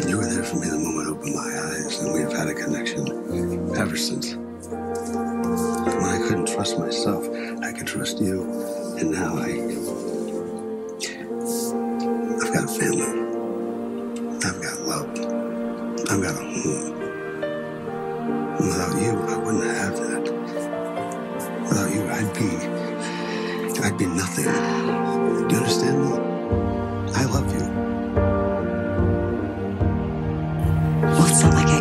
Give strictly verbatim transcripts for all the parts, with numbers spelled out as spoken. And you were there for me the moment I opened my eyes, and we've had a connection ever since. When I couldn't trust myself, I could trust you. And now I, I've got a family. I've got love. I've got a home. And without you, I wouldn't have that. Without you, I'd be, I'd be nothing. Do you understand me? I love you. Well, it's not like I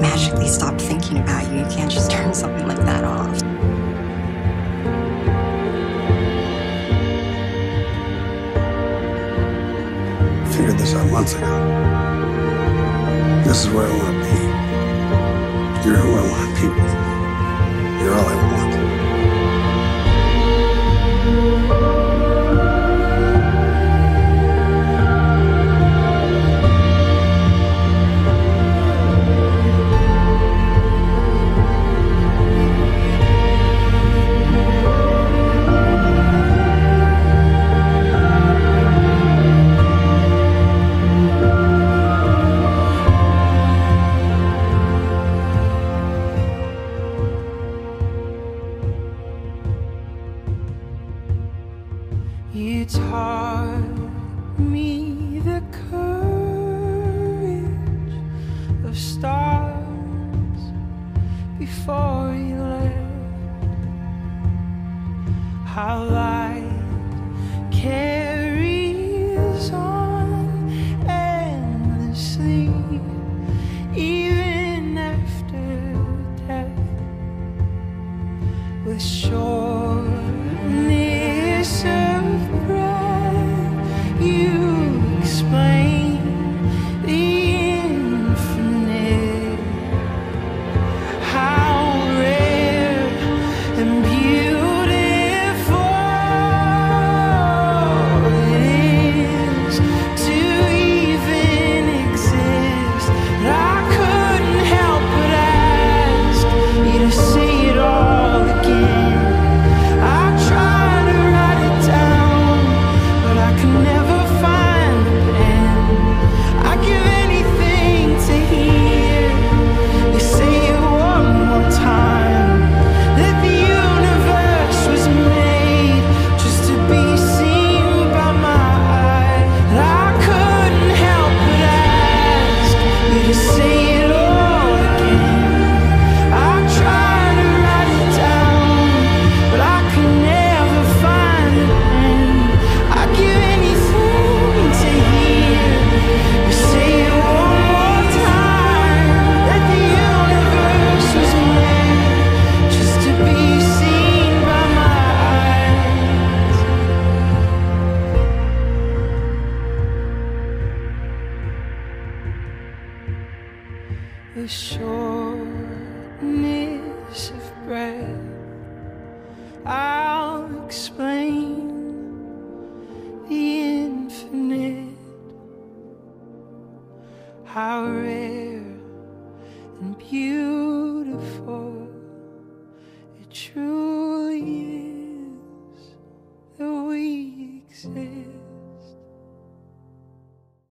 magically stopped thinking about you. You can't just turn something like that off. I figured this out months ago. This is where I want to be. You're who I want to be with. You're all I want. You taught me the courage of stars before you left. How light carries on endlessly, even after death, with shortness of the shortness of breath. I'll explain the infinite. How rare and beautiful.